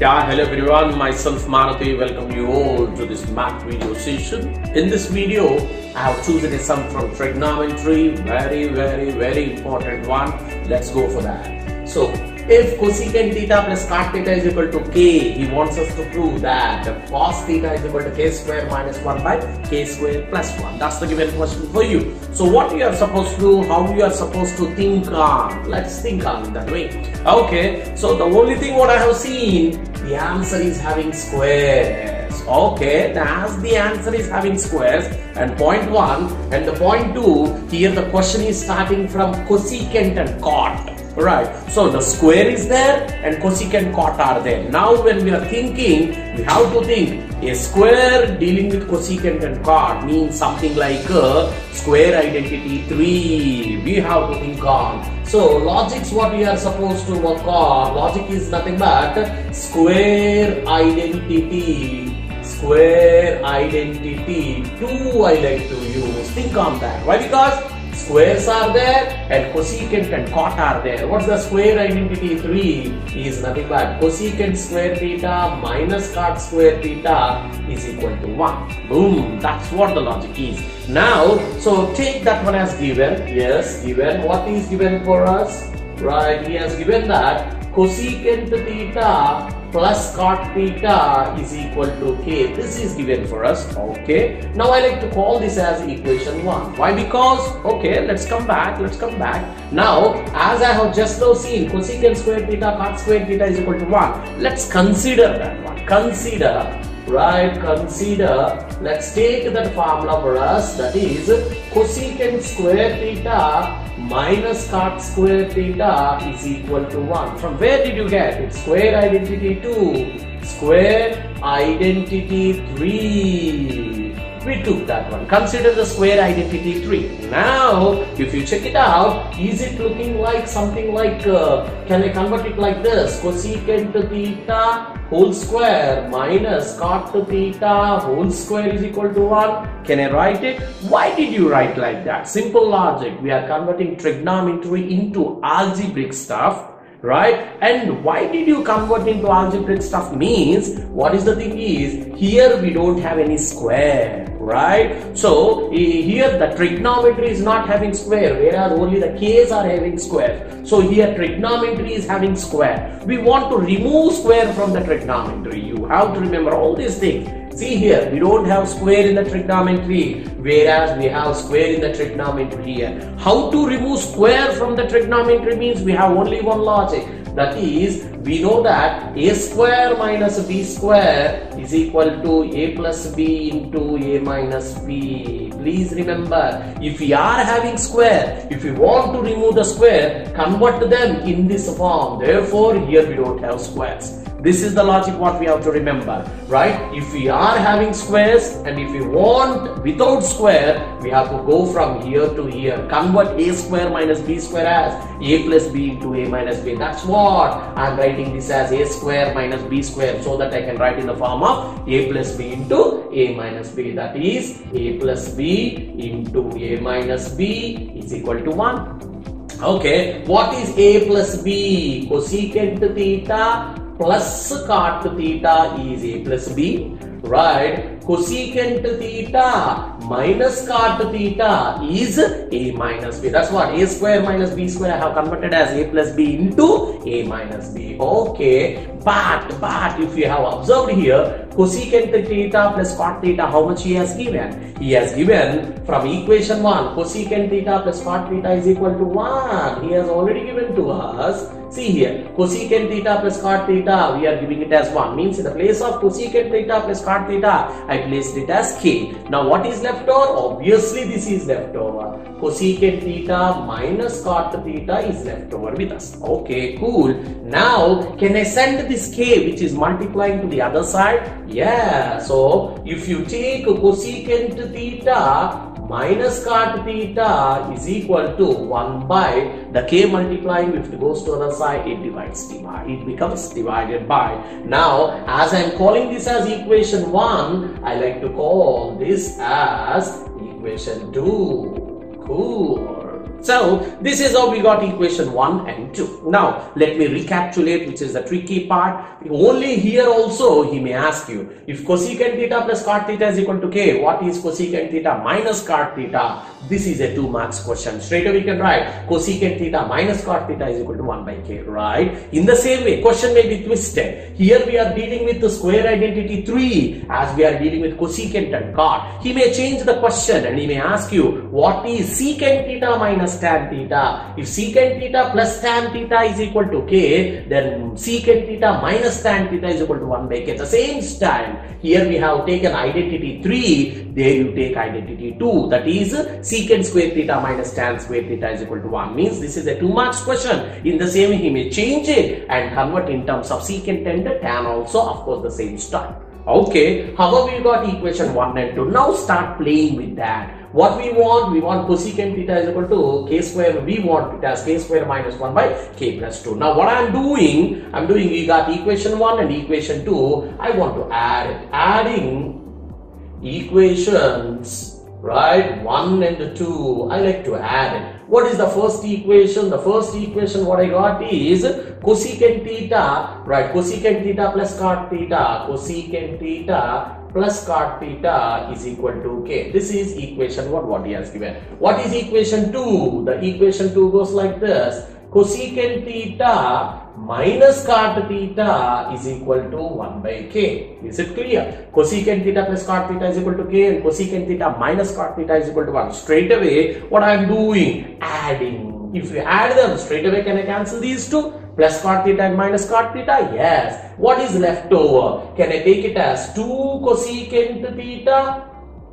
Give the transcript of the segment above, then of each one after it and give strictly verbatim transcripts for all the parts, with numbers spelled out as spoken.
Yeah, hello everyone, myself Maruthi, welcome you all to this math video session. In this video, I have chosen a sum from trigonometry, very, very, very important one. Let's go for that. So, if cosecant theta plus cot theta is equal to k, he wants us to prove that cos theta is equal to k square minus one by k square plus one. That's the given question for you. So what you are supposed to do, how you are supposed to think on, let's think on in that way. Okay, so the only thing what I have seen, the answer is having squares. Okay, as the answer is having squares, and point one and the point two, here the question is starting from cosecant and cot. Right, so the square is there and cosecant cot are there. Now when we are thinking, we have to think a square dealing with cosecant and cot means something like a square identity three. We have to think on. So logic's what we are supposed to work on. Logic is nothing but square identity. Square identity two I like to use. Think on that. Why? Because squares are there and cosecant and cot are there. What's the square identity three? Is nothing but cosecant square theta minus cot square theta is equal to one. Boom, that's what the logic is. Now, so take that one as given. Yes, given. What is given for us? Right, he has given that cosecant theta plus cot theta is equal to k. This is given for us. Okay, now I like to call this as equation one. Why? Because, okay, let's come back, let's come back. Now, as I have just now seen, cosecant square theta, cot square theta is equal to one. Let's consider that one. Consider, right, consider, let's take that formula for us. That is, cosecant square theta minus cot square theta is equal to one. From where did you get it? Square identity two, square identity three. We took that one. Consider the square identity three. Now, if you check it out, is it looking like something like, uh, can I convert it like this? Cosecant theta whole square minus cot theta whole square is equal to one. Can I write it? Why did you write like that? Simple logic. We are converting trigonometry into algebraic stuff. Right, and why did you convert into algebraic stuff means what is the thing is here we don't have any square, right? So here the trigonometry is not having square, whereas only the k's are having square. So here trigonometry is having square. We want to remove square from the trigonometry. You have to remember all these things. See here, we don't have square in the trigonometry, whereas we have square in the trigonometry here. How to remove square from the trigonometry means we have only one logic. That is, we know that a square minus b square is equal to a plus b into a minus b. Please remember, if we are having square, if we want to remove the square, convert them in this form. Therefore, here we don't have squares. This is the logic what we have to remember, right? If we are having squares and if we want without square, we have to go from here to here. Convert a square minus b square as a plus b into a minus b. That's what I'm writing this as a square minus b square so that I can write in the form of a plus b into a minus b. That is a plus b into a minus b is equal to one. Okay, what is a plus b? Cosecant theta plus cot theta is a plus b, right? Cosecant theta minus cot theta is a minus b. That's what a square minus b square I have converted as a plus b into a minus b. Okay, but but if you have observed here, cosecant theta plus cot theta, how much he has given? He has given from equation one, cosecant theta plus cot theta is equal to one. He has already given to us. See here, cosecant theta plus cot theta, we are giving it as one. Means in the place of cosecant theta plus cot theta, I placed it as k. Now what is left over? Obviously this is left over. Cosecant theta minus cot theta is left over with us. Okay, cool. Now, can I send this k which is multiplying to the other side? Yeah, so if you take cosecant theta minus cot theta is equal to one by the k multiplying, if it goes to the other side, it divides, divide, it becomes divided by. Now, as I am calling this as equation one, I like to call this as equation two. Cool. So this is how we got equation one and two. Now let me recapitulate, which is the tricky part. Only here also he may ask you, if cosecant theta plus cot theta is equal to k, what is cosecant theta minus cot theta? This is a two marks question. Straight away we can write cosecant theta minus cot theta is equal to one by k, right? In the same way, question may be twisted. Here we are dealing with the square identity three, as we are dealing with cosecant and cot. He may change the question and he may ask you, what is secant theta minus tan theta? If secant theta plus tan theta is equal to k, then secant theta minus tan theta is equal to one by k. At the same time, here we have taken identity three, there you take identity two, that is secant square theta minus tan square theta is equal to one. Means this is a two marks question. In the same way, he may change it and convert in terms of secant and tan also, of course, the same stuff. Okay, however, we got equation one and two. Now start playing with that. What we want, we want cosecant theta is equal to k square, we want it as k square minus one by k plus two. Now what I am doing, I am doing, we got equation one and equation two, I want to add it. Adding equations, right, one and two, I like to add it. What is the first equation? The first equation what I got is cosecant theta, right, cosecant theta plus cot theta, cosecant theta plus cot theta is equal to k. This is equation one, what he has given. What is equation two? The equation two goes like this. Cosecant theta minus cot theta is equal to one by k. Is it clear? Cosecant theta plus cot theta is equal to k, and cosecant theta minus cot theta is equal to one. Straight away, what I am doing? Adding. If you add them, straight away can I cancel these two? Plus cot theta and minus cot theta? Yes. What is left over? Can I take it as two cosecant theta,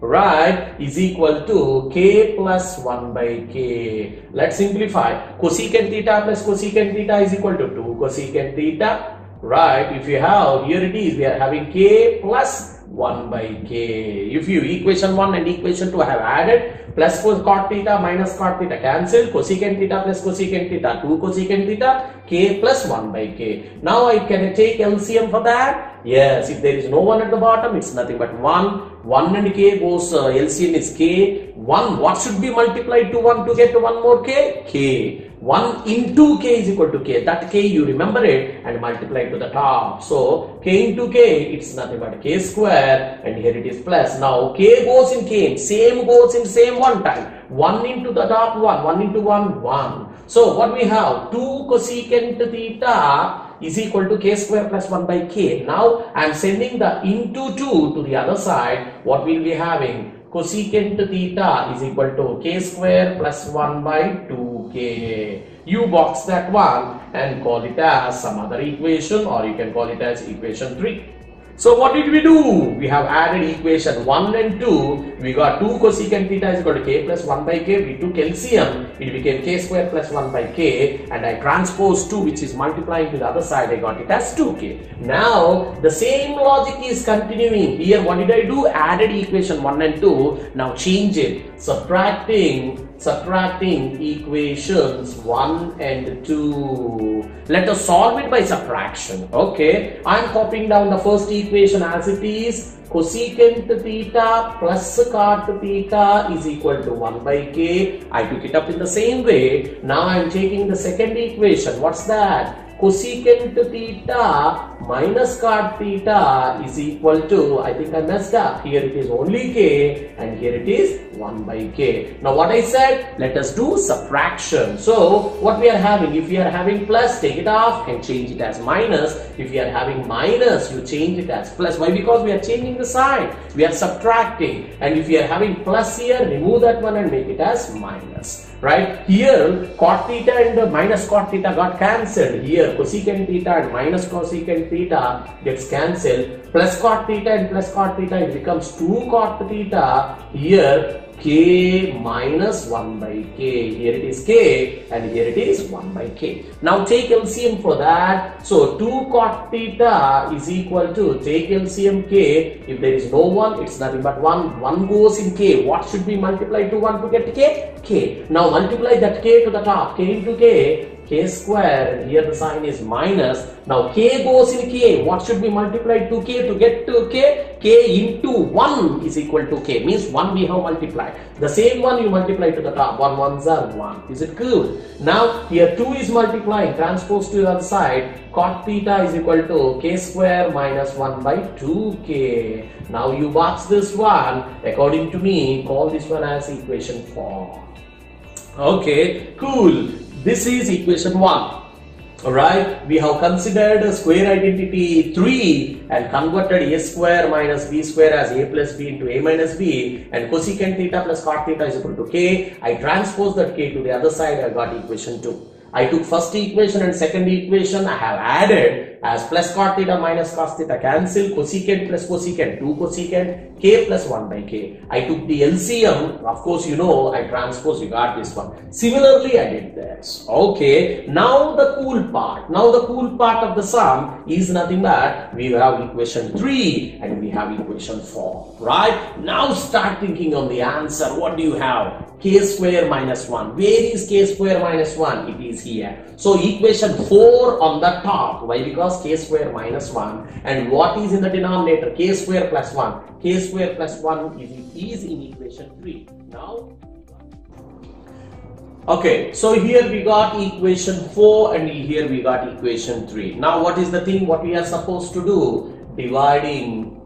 right, is equal to k plus one by k. Let's simplify. Cosecant theta plus cosecant theta is equal to two cosecant theta, right? If you have, here it is, we are having k plus one by k. If you equation one and equation two have added, plus cot theta minus cot theta cancel, cosecant theta plus cosecant theta, two cosecant theta, k plus one by k. Now I can take L C M for that. Yes, if there is no one at the bottom, it's nothing but one, one and k goes, uh, L C M is k, one, what should be multiplied to one to get one more k? K. one into k is equal to k, that k you remember it and multiply it to the top. So k into k, it's nothing but k square, and here it is plus. Now k goes in k, same goes in same one time, one into the top one, one into one, one. So what we have, two cosecant theta is equal to k square plus one by k. Now I am sending the into two to the other side. What will we having? Cosecant theta is equal to k square plus one by two k. You box that one and call it as some other equation, or you can call it as equation three. So what did we do? We have added equation one and two. We got two cosecant theta is equal to k plus one by k. We took L C M. It became k square plus one by k. And I transposed two, which is multiplying to the other side. I got it as two k. Now, the same logic is continuing. Here, what did I do? Added equation one and two. Now change it. Subtracting. Subtracting equations one and two. Let us solve it by subtraction. Okay, I am copying down the first equation as it is. Cosecant theta plus cot theta is equal to one by k. I took it up in the same way. Now I am taking the second equation. What's that? Cosecant theta minus cot theta is equal to, I think I messed up, here it is only k and here it is one by k. Now what I said, let us do subtraction. So what we are having, if you are having plus, take it off and change it as minus. If you are having minus, you change it as plus. Why? Because we are changing the sign, we are subtracting, and if you are having plus here, remove that one and make it as minus. Right, here cot theta and the minus cot theta got cancelled. Here cosecant theta and minus cosecant theta gets cancelled. Plus cot theta and plus cot theta, it becomes two cot theta. Here k minus one by k. Here it is k and here it is one by k. Now take L C M for that. So two cot theta is equal to, take L C M k. If there is no one, it's nothing but one. one goes in k. What should be multiplied to one to get k? K. Now multiply that k to the top, k into k, k square, here the sign is minus. Now k goes in k, what should be multiplied to k to get to k? K into one is equal to k, means one we have multiplied. The same one you multiply to the top, one ones are one. Is it cool? Now here two is multiplying, transpose to the other side, cot theta is equal to k square minus one by two k. Now you box this one, according to me, call this one as equation four. Okay, cool. This is equation one. Alright, we have considered square identity three and converted a square minus b square as a plus b into a minus b, and cosecant theta plus cot theta is equal to k. I transpose that k to the other side, I got equation two. I took first equation and second equation, I have added as plus cot theta minus cos theta cancel, cosecant plus cosecant two cosecant, k plus one by k. I took the L C M, of course you know, I transpose, you got this one. Similarly I did this. Okay, now the cool part, now the cool part of the sum is nothing but we have equation three and we have equation four, right? Now start thinking on the answer, what do you have? K square minus one. Where is k square minus one? It is here. So equation four on the top. Why? Because k square minus one. And what is in the denominator? K square plus one. K square plus one is, is in equation three. Now, okay, so here we got equation four and here we got equation three. Now what is the thing what we are supposed to do? Dividing,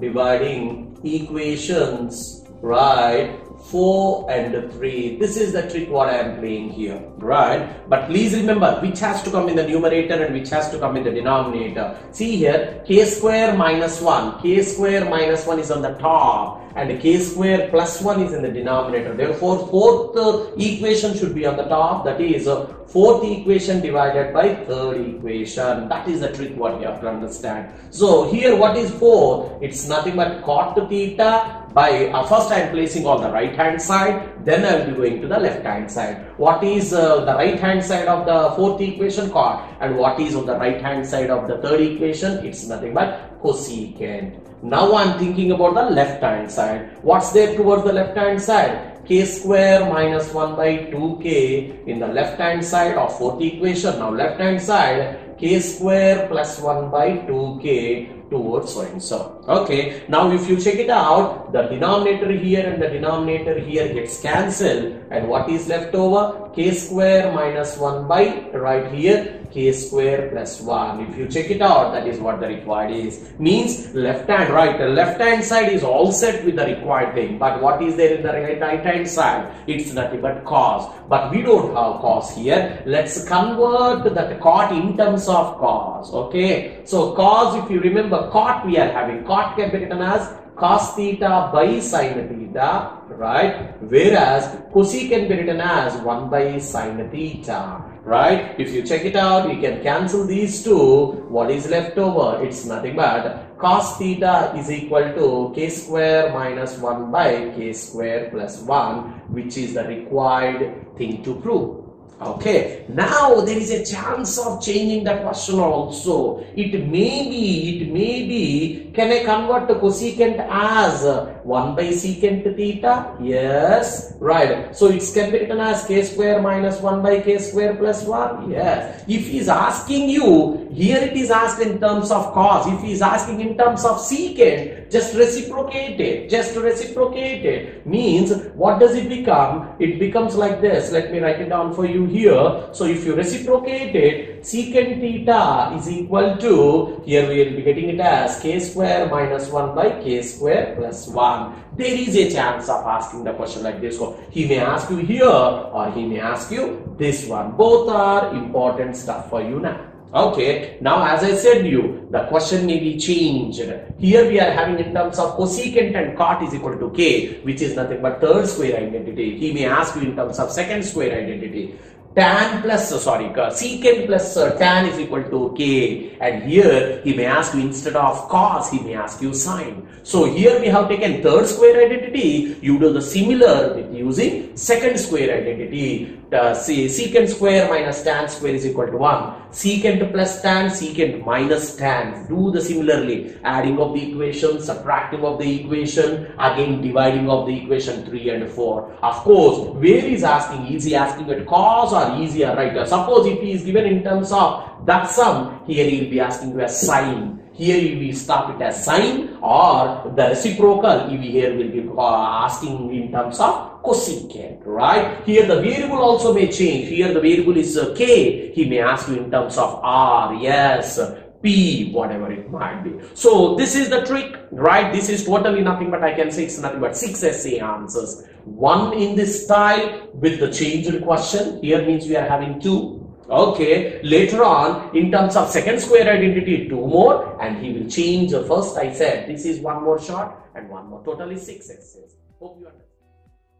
dividing equations, right? four and three. This is the trick what I am playing here, right? But please remember which has to come in the numerator and which has to come in the denominator. See here, k square minus one. K square minus one is on the top and k square plus one is in the denominator. Therefore, fourth uh, equation should be on the top. That is uh, fourth equation divided by third equation. That is the trick what you have to understand. So here what is four? It's nothing but cot theta. By uh, first I am placing on the right hand side, then I will be going to the left hand side. What is uh, the right hand side of the fourth equation? Cot. And what is on the right hand side of the third equation? It's nothing but cosecant. Now I am thinking about the left hand side. What's there towards the left hand side? K square minus one by two k in the left hand side of fourth equation. Now left hand side, k square plus one by two k towards so and so. Okay, now if you check it out, the denominator here and the denominator here gets cancelled, and what is left over? K square minus one by right here, k square plus one. If you check it out, that is what the required is. Means left hand, right, the left hand side is all set with the required thing. But what is there in the right, right hand side? It's nothing but cos. But we don't have cos here. Let's convert that cot in terms of cos. Okay. So cos, if you remember, cot we are having. Cot can be written as cos theta by sine theta, right? Whereas cosecant can be written as one by sine theta. Right? If you check it out, you can cancel these two. What is left over? It's nothing but cos theta is equal to k square minus one by k square plus one, which is the required thing to prove. Okay, now there is a chance of changing the question also. It may be, it may be, can I convert the cosecant as one by secant theta? Yes, right. So it's can be written as k square minus one by k square plus one. Yes. If he is asking you, here it is asked in terms of cos. If he is asking in terms of secant, just reciprocate it. Just reciprocate it. Means, what does it become? It becomes like this. Let me write it down for you here. So if you reciprocate it, secant theta is equal to, here we will be getting it as k square minus one by k square plus one. There is a chance of asking the question like this. So he may ask you here or he may ask you this one. Both are important stuff for you now. Okay, now as I said you, the question may be changed. Here we are having in terms of cosecant and cot is equal to k, which is nothing but third square identity. He may ask you in terms of second square identity. Tan plus, sorry, secant plus tan is equal to k. And here he may ask you instead of cos, he may ask you sine. So here we have taken third square identity. You do the similar with using second square identity. uh, secant square minus tan square is equal to one. Secant plus tan, secant minus tan. Do the similarly adding of the equation, subtracting of the equation, again dividing of the equation three and four. Of course, where is asking? Is he asking at cos or easier right here? Suppose if he is given in terms of that sum, here he will be asking to a sine. Here you will stop it as sine, or the reciprocal you here will be asking in terms of cosecant, right? Here the variable also may change. Here the variable is k. He may ask you in terms of r, yes, p, whatever it might be. So this is the trick, right? This is totally nothing but I can say it's nothing but six essay answers. One in this style with the changed question. Here means we are having two. Okay, later on in terms of second square identity, two more, and he will change the first. I said this is one more shot and one more, totally six essays. Hope you understand.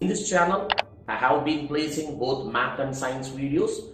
In this channel I have been placing both math and science videos.